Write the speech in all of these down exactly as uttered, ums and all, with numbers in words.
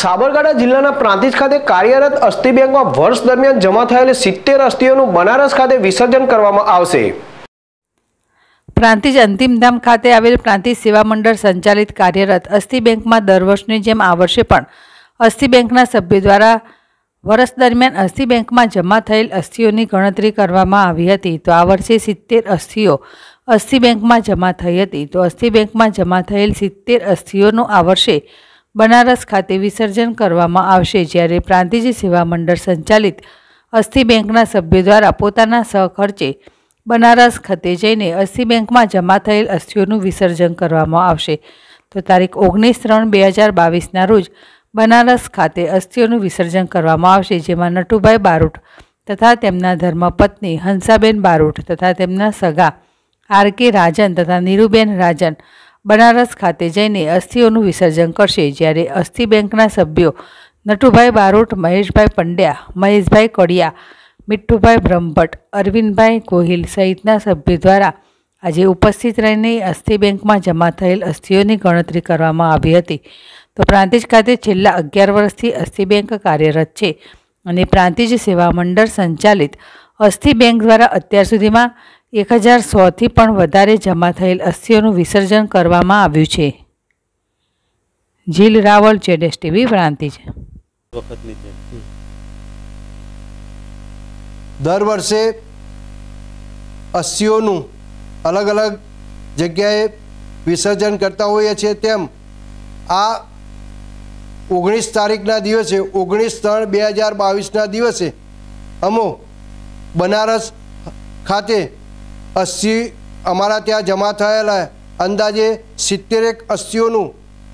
સાબરકાંઠા જિલ્લાના પ્રાંતિજ ખાતે કાર્યરત અસ્થિ બેંકમાં વર્ષ દરમિયાન જમા થયેલ સિત્તેર અસ્થિઓનું બનારસ ખાતે વિસર્જન કરવામાં આવશે. પ્રાંતિજ અંતિમધામ ખાતે આવેલ પ્રાંતિજ સેવા મંડળ સંચાલિત કાર્યરત અસ્થિ બેંકમાં દર વર્ષની જેમ આ વર્ષે પણ અસ્થિ બેંકના સભ્યો દ્વારા વર્ષ દરમિયાન અસ્થિ બેંકમાં જમા થયેલ અસ્થિઓની ગણતરી કરવામાં આવી હતી. તો આ વર્ષે સિત્તેર અસ્થિઓ અસ્થિ બેંકમાં જમા થઈ હતી. તો અસ્થિ બેંકમાં જમા થયેલ સિત્તેર અસ્થિઓનું આ વર્ષે बनारस खाते विसर्जन કરવામાં આવશે. જ્યારે પ્રાંતિજ સેવા મંડળ સંચાલિત અસ્થિ બેંકના સભ્યો દ્વારા પોતાના સહખર્ચે બનારસ ખાતે જઈને અસ્થિ બેંકમાં જમા થયેલ અસ્થિઓનું વિસર્જન કરવામાં આવશે. તો તારીખ ઓગણીસ ત્રણ બે હજાર બાવીસના રોજ બનારસ ખાતે અસ્થિઓનું વિસર્જન કરવામાં આવશે, જેમાં નટુભાઈ બારોટ તથા તેમના ધર્મપત્ની હંસાબેન બારોટ તથા તેમના સગા આર કે રાજન તથા નીરુબેન રાજન बनारस खाते जाइने अस्थिओं विसर्जन करशे. ज्यारे अस्थि बेंकना सभ्यो नटुभाई बारोट, महेश भाई पंड्या, महेश भाई कड़िया, मिट्टू भाई ब्रह्मभट, अरविंद भाई गोहिल सहितना सभ्य द्वारा आज उपस्थित रहीने अस्थि बेंक में जमा थयेल अस्थिओनी गणतरी करवामां आवी हती. तो प्रांतिज खाते छेल्ला अगियार वर्षथी अस्थि बेंक कार्यरत छे अने प्रांतिज सेवा मंडळ संचालित अस्थि बेंक द्वारा अत्यार सुधीमां एक हज़ार सौ थी पण वधारे जमा थयेल अस्थिओनुं विसर्जन करवामां आव्युं छे. झील रावल, जेडेस टीवी, प्रांतिज. दर वर्षे अस्थिओनुं अलग अलग जग्याए विसर्जन करता होय छे, तेम आ ओगणीस तारीखना दिवसे ओगणीस त्रण बे हज़ार बावीसना दिवसे अमो बनारस खाते अस्थि अमरा त्या जमा थयेला अंदाजे सित्तेर एक अस्थिओनु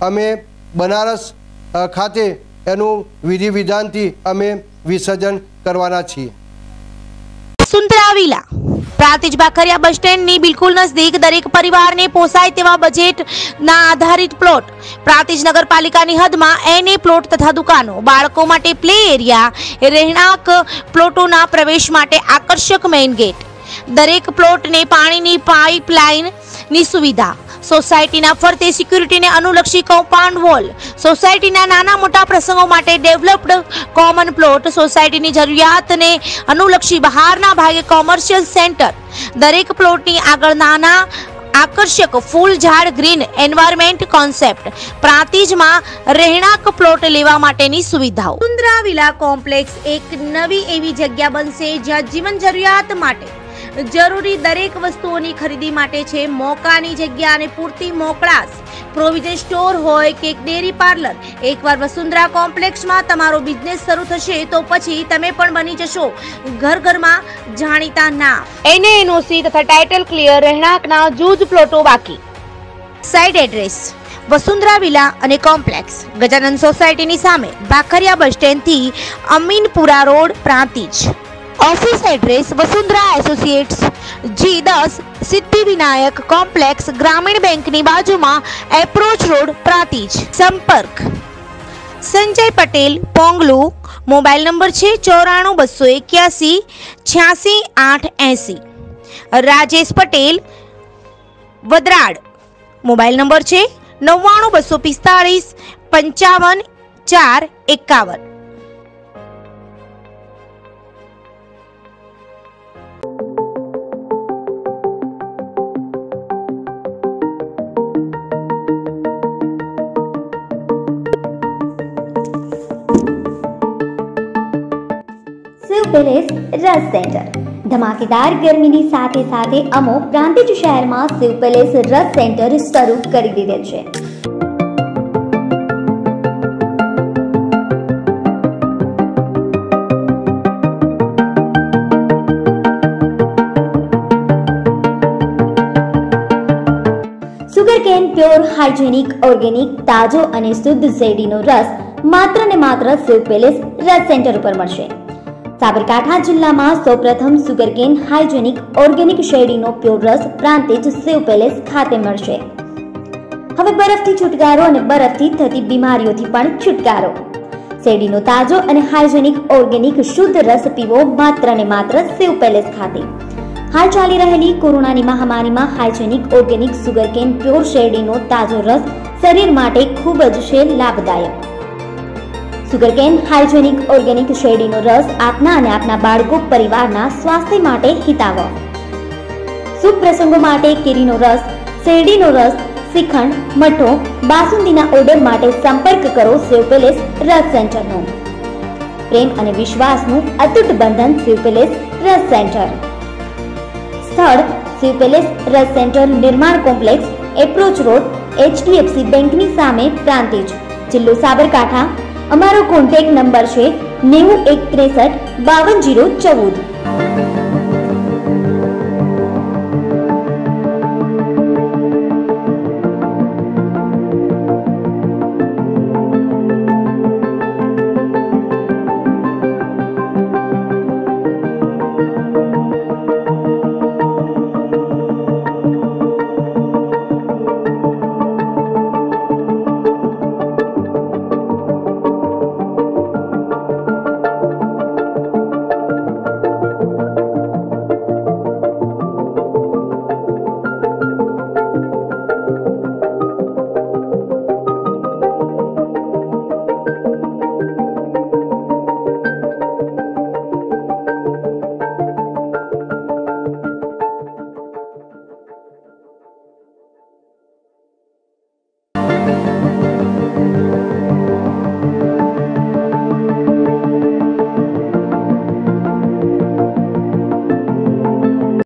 अमे बनारस खाते एनु विधि विधान थी अमे विसर्जन करवाना छे. Vasundhara villa Prantij बाखरिया bus stand नी बिल्कुल नजदीक दरेक परिवार ने पोसाय तेवा बजेट ना आधारित प्लॉट प्रांतिज नगरपालिका नी हद में एने प्लॉट तथा दुकानों बाळको माटे प्ले एरिया रहेणांक प्लॉटों ना प्रवेश माटे आकर्षक मेन गेट दरेक प्लॉट ने पानी नी पाइपलाइन नी सुविधा सोसायटी ना फरते सिक्योरिटी ने अनुलक्षी कंपाउंड वॉल सोसायटी ना नाना मोटा प्रसंगों माटे डेवलप्ड कॉमन प्लॉट सोसायटी नी जरूरियात ने अनुलक्षी बहार ना भागे कॉमर्शियल सेंटर दरेक प्लॉट नी आगळ नाना आकर्षक फूल झाड़ ग्रीन एनवायरमेंट कॉन्सेप्ट प्रांतिज में रहणांक प्लॉट लेवा माटेनी सुविधाओं सुंदरा विला कॉम्प्लेक्स एक नवी एवी जग्या बनशे ज्यां जीवन जरूरियात माटे जरूरी दरेक वस्तुओनी खरीदी माटे छे मोकानी जग्या अने पूरती मोकळास प्रोविजन स्टोर होय के डेरी पार्लर एकवार वसुंधरा कॉम्प्लेक्स में तमारो बिजनेस शुरू थशे तो पछी तमे पण बनी जशो घर घर में जाणीता नाम एने एनओसी तथा टाइटल क्लियर रहणांकना जूज प्लॉटो बाकी साइड एड्रेस वसुंधरा विला अने कॉम्प्लेक्स गजानन सोसायटी नी सामे बाखरिया बस स्टेन्ड थी Aminpura road Prantij. Office address Vasundhara associates G दस सिद्धिविनायक कॉम्प्लेक्स ग्रामीण बैंक नी बाजू में एप्रोच रोड प्रांतिज. संपर्क संजय पटेल पोंगलू मोबाइल नंबर छे चौराणु बसो इक्यासी छियासी आठ एसी. राजेश पटेल वदराड मोबाइल नंबर छे नव्वाणु बसो पिस्तालीस पंचावन चार एकावन. શિવપેલેસ રસ સેન્ટર ધમાકેદાર ગરમીની સાથે સાથે અમો પ્રાંતિજ શહેરમાં શિવપેલેસ રસ સેન્ટર શરૂ કરી દીધેલ છે. સુગરકેન પ્યોર હાઇજેનિક ઓર્ગેનિક તાજો અને શુદ્ધ શેરડીનો રસ માત્ર ને માત્ર શિવપેલેસ રસ સેન્ટર ઉપર મળશે. साबरकांठा जिला में सौ प्रथम सुगरकेन हाइजेनिक ऑर्गेनिक शेरडी नो प्योर रस प्रांतिज शिव पेलेस खाते मळशे. हवे बरफ थी छुटकारो अने बरफ थी थती बीमारीओ थी पण छुटकारो. शेरडी नो ताजो अने हाइजेनिक ऑर्गेनिक शुद्ध रस पीवो मात्र ने मात्र शिव पेलेस खाते. हाल चाली रहेली कोरोना नी महामारी में हाइजेनिक ऑर्गेनिक सुगरकेन प्योर शेरडी नो ताजो रस शरीर माटे खूब ज लाभदायक. સુગરકેન હાઇજેનિક ઓર્ગેનિક શેરડીનો રસ આપના અને આપના બાળકો પરિવારના સ્વાસ્થ્ય માટે હિતાવહ. શુભ પ્રસંગો માટે કેરીનો રસ, શેરડીનો રસ, શ્રીખંડ, મઠો, બાસુંદીના ઓર્ડર માટે સંપર્ક કરો શિવપેલેસ રસ સેન્ટરનો. પ્રેમ અને વિશ્વાસનું અતૂટ બંધન શિવપેલેસ રસ સેન્ટર. સ્થળ શિવપેલેસ રસ સેન્ટર નિર્માણ કોમ્પ્લેક્સ, એપ્રોચ રોડ, એચડીએફસી બેંકની સામે, પ્રાંતિજ, જિલ્લો સાબરકાંઠા. અમારો કોન્ટેક્ટ નંબર છે નેવું એક ત્રેસઠ બાવન જીરો ચૌદ.